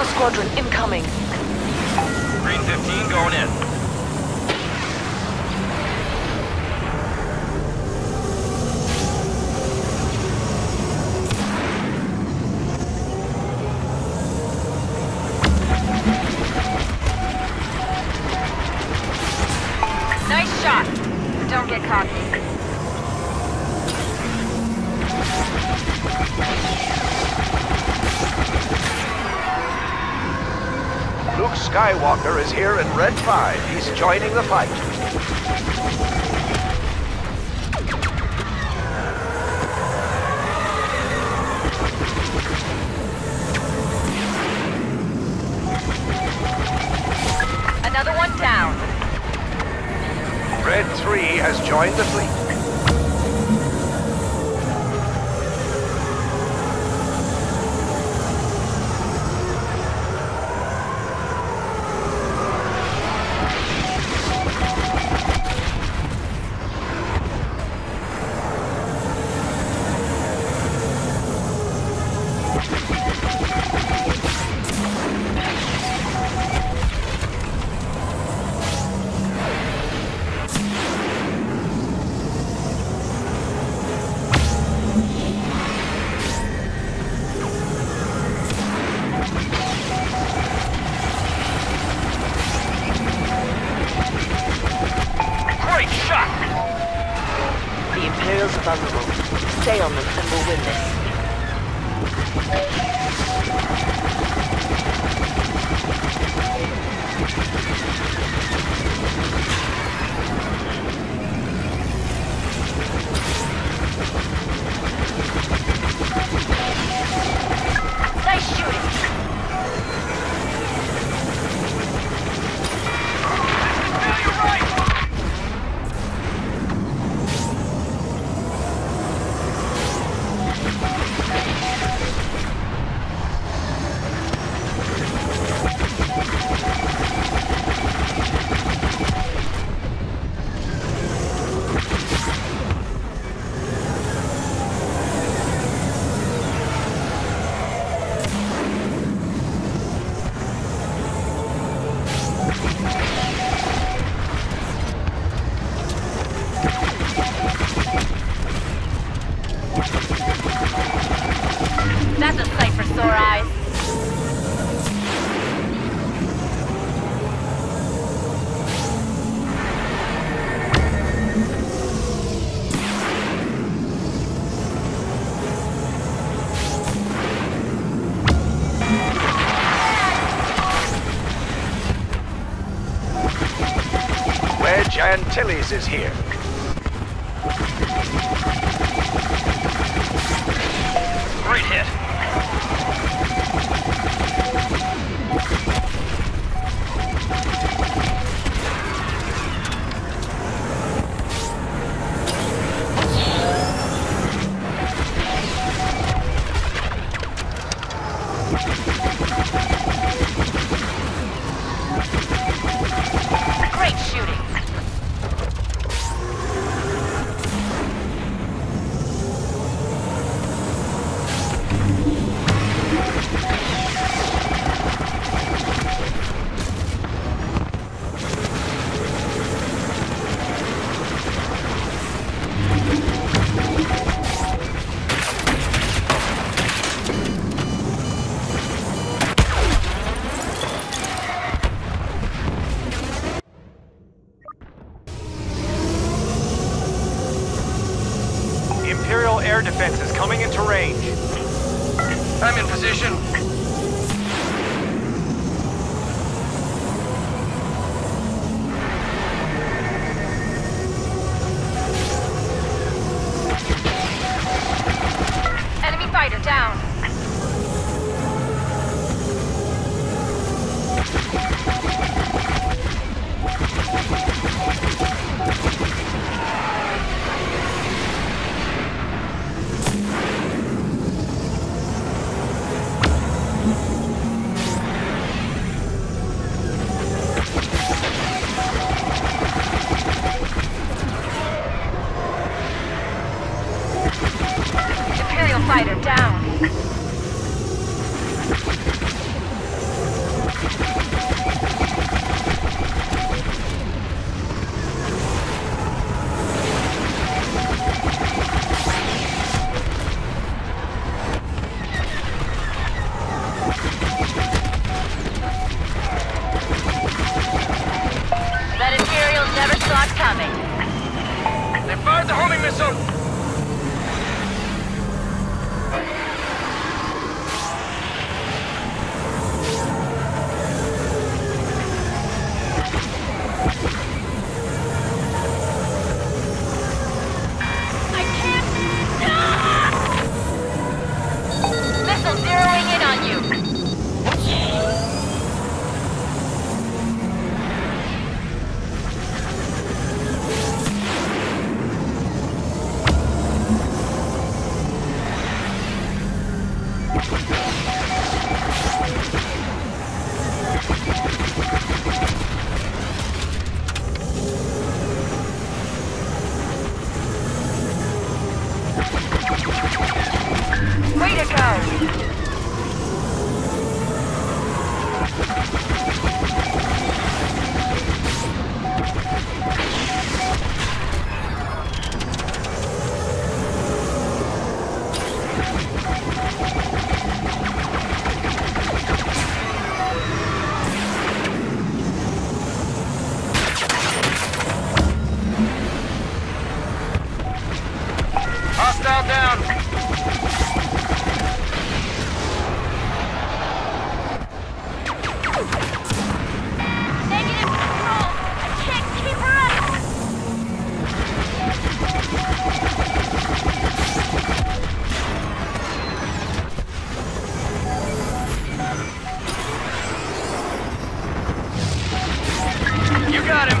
Battle squadron incoming. Green 15 going in. Nice shot. Don't get cocky. Luke Skywalker is here in Red 5. He's joining the fight. Another one down. Red 3 has joined the fleet. Stay on them and we'll win this. Nice shooting! Now you're right! Antilles is here. Great hit. Great shooting. Imperial air defense is coming into range. I'm in position. Enemy fighter down. Imperial fighter down. never saw it coming. They fired the homing missile! You got him!